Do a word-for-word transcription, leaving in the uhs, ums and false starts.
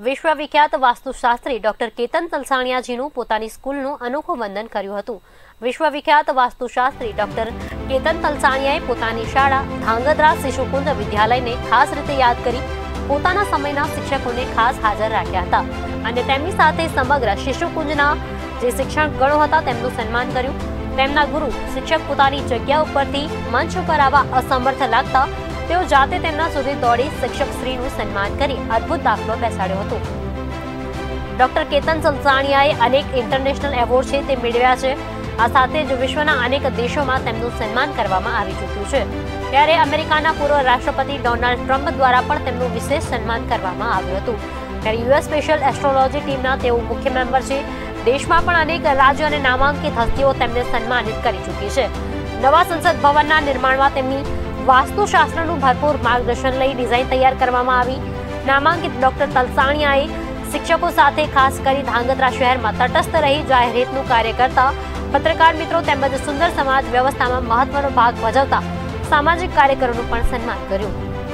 विश्वविख्यात वास्तुशास्त्री डॉक्टर केतन तलसानिया जीनु पोतानी स्कूलनु अनोखो वंदन कर्यु हतु। विश्वविख्यात वास्तुशास्त्री डॉक्टर केतन तलसानियाए पोतानी शाळा धांगध्रा शिशुकुंज विद्यालयने खास रीते याद करी पोताना समयना शिक्षकोने खास हाजर राख्या हता अने तेमनी साथे समग्र शिशुकुंजना जे शिक्षण गणो हता तेमनुं सन्मान कर्युं। तेमना गुरु शिक्षक पोतानी जग्या उपरथी मंच पर आवा असमर्थ लागता तेओ जाते तेमना सुधी दौड़ी शिक्षक श्रीनुं सन्मान करी अद्भुत दाखलो बेसाड्यो हतो। डॉक्टर केतन तलसानियाए अनेक इंटरनेशनल एवोर्ड छे ते मेळव्या छे। आ साथे ज विश्वना अनेक देशोमां तेमनुं सन्मान करवामां आवी चूक्युं छे। त्यारे अमेरिकाना पूर्व राष्ट्रपति डोनाल्ड ट्रम्प द्वारा पण तेमनुं विशेष सन्मान करवामां आव्युं हतुं। त्यारे यूएस स्पेशल एस्ट्रोलॉजी टीमना तेओ मुख्य मेम्बर छे। देश में अनेक राज्य और नामांकित हस्तीओ तेमने सन्मानित करी चूकी है। नवा संसद भवन निर्माण में तेमनी वास्तुशास्त्रनुं भरपूर मार्गदर्शन लई डिजाइन तैयार करवामां आवी। नामांकित डॉक्टर तलसानियाए शिक्षकों साथे खास करी धांगध्रा शहर में तटस्थ रही जाहिर हितनुं कार्य करता पत्रकार मित्रों तेमज सुंदर समाज व्यवस्था में महत्वनो भाग भजवता सामाजिक कार्यकरोनुं पण सन्मान कर्युं।